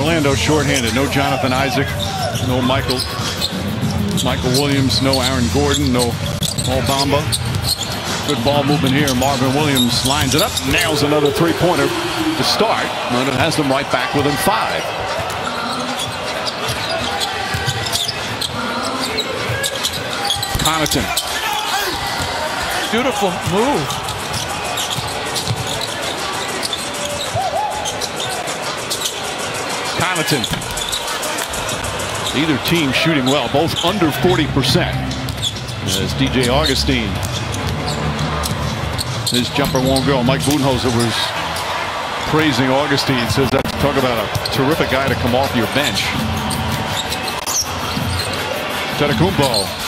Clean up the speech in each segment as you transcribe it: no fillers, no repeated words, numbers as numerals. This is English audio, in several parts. Orlando shorthanded. No Jonathan Isaac, no Michael Williams, no Aaron Gordon, no Paul Bamba. Good ball movement here. Marvin Williams lines it up, nails another three-pointer to start. And it has them right back within five. Connaughton. Beautiful move. Connaughton. Either team shooting well, both under 40%. As D.J. Augustin. His jumper won't go. Mike Boonhose was praising Augustin. Says that, talk about a terrific guy to come off your bench. Antetokounmpo.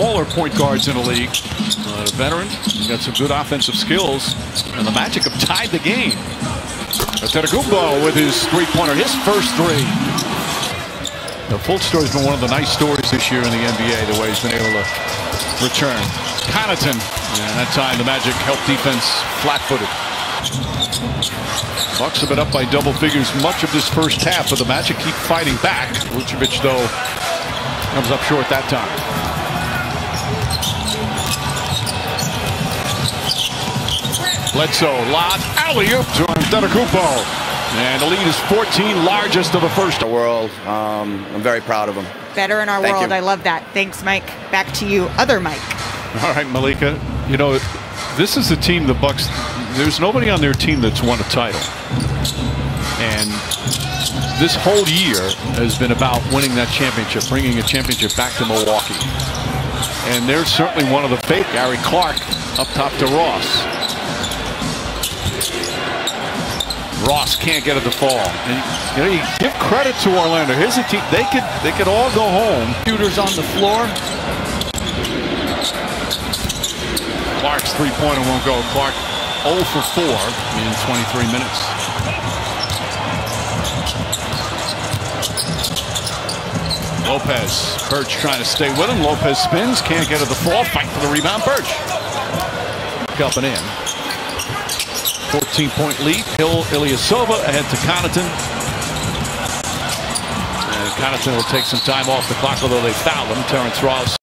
All our point guards in the league. A veteran. He's got some good offensive skills. And the Magic have tied the game. Atarigubo with his three-pointer, his first three. The full story's been one of the nice stories this year in the NBA, the way he's been able to return. Connaughton, and that time the Magic helped defense flat-footed. Bucks have been up by double figures much of this first half, but the Magic keep fighting back. Ljubicic, though, comes up short that time. Bledsoe, lob, alley-oop to Antetokounmpo, and the lead is 14, largest of the first. World, I'm very proud of him. Better in our world, I love that. Thanks, Mike. Back to you, other Mike. All right, Malika, you know, this is the team, the Bucks. There's nobody on their team that's won a title. And this whole year has been about winning that championship, bringing a championship back to Milwaukee. And they're certainly one of the favorites. Gary Clark up top to Ross. Ross can't get it to fall. And, you know, you give credit to Orlando. Here's a team, they could all go home. Shooters on the floor. Clark's three-pointer won't go. Clark 0 for 4 in 23 minutes. Lopez. Birch trying to stay with him. Lopez spins, can't get it to fall. Fight for the rebound. Birch. Up and in. 14-point lead. Hill, Ilyasova ahead to Connaughton. And Connaughton will take some time off the clock, although they fouled him. Terrence Ross.